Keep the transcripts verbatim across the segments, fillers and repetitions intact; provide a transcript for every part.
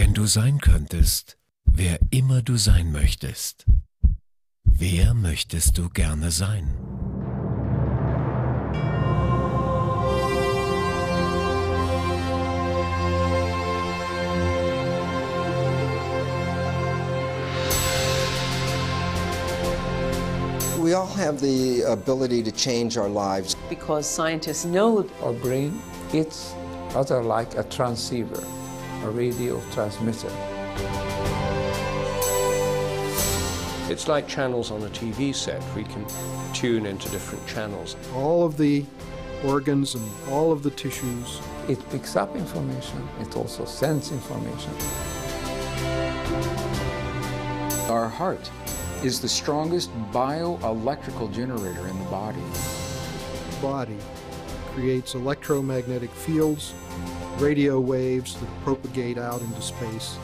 Wenn du sein könntest, wer immer du sein möchtest, wer möchtest du gerne sein? We all have the ability to change our lives. Because scientists know our brain, it's rather like a transceiver, a radio transmitter. It's like channels on a T V set. We can tune into different channels. All of the organs and all of the tissues. It picks up information. It also sends information. Our heart is the strongest bioelectrical generator in the body. The body creates electromagnetic fields, radio waves that propagate out into space.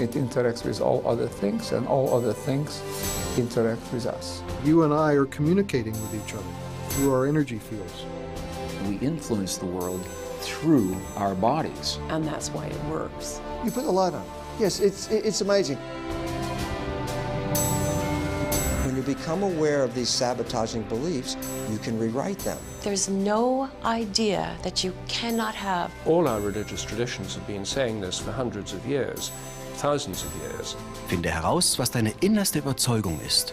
It interacts with all other things, and all other things interact with us. You and I are communicating with each other through our energy fields. We influence the world through our bodies. And that's why it works. You put a lot on. Yes, it's, it's amazing. When you become aware of these sabotaging beliefs, you can rewrite them. There's no idea that you cannot have. All our religious traditions have been saying this for hundreds of years, thousands of years. Finde heraus, was deine innerste Überzeugung ist.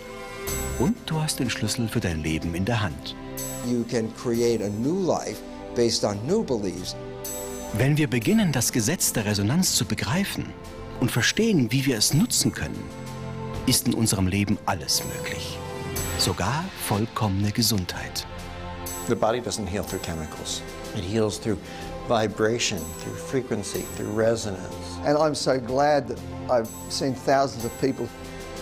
Und du hast den Schlüssel für dein Leben in der Hand. You can create a new life based on new beliefs. Wenn wir beginnen, das Gesetz der Resonanz zu begreifen und verstehen, wie wir es nutzen können, ist in unserem Leben alles möglich. Sogar vollkommene Gesundheit. The body doesn't heal through chemicals. It heals through vibration, through frequency, through resonance. And I'm so glad that I've seen thousands of people.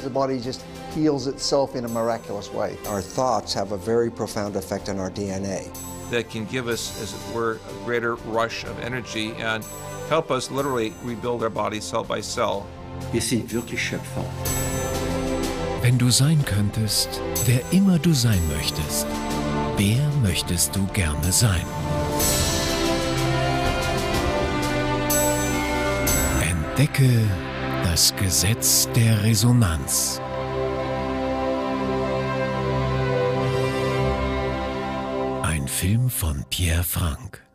The body just heals itself in a miraculous way. Our thoughts have a very profound effect on our D N A. That can give us, as it were, a greater rush of energy and help us literally rebuild our body cell by cell. Wir sind wirklich Schöpfer. Wenn du sein könntest, wer immer du sein möchtest, wer möchtest du gerne sein? Entdecke das Gesetz der Resonanz. Ein Film von Pierre Franckh.